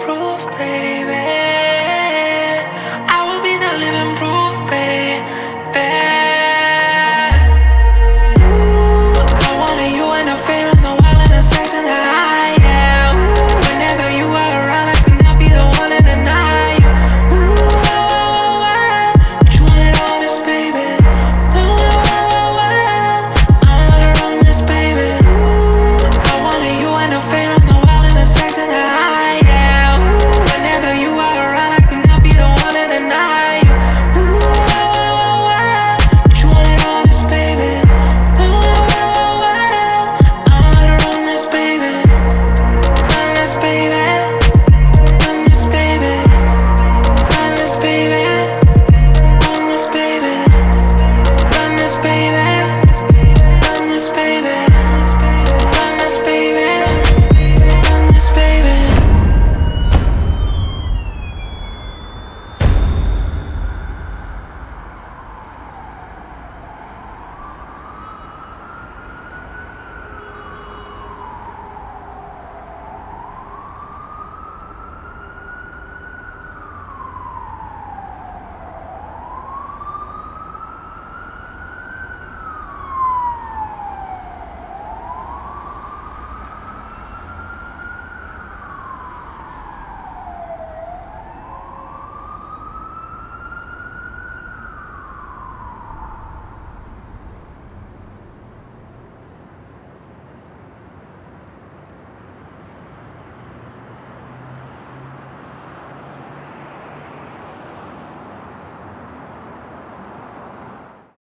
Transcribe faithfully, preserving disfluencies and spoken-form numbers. Proof, baby, I will be the living proof.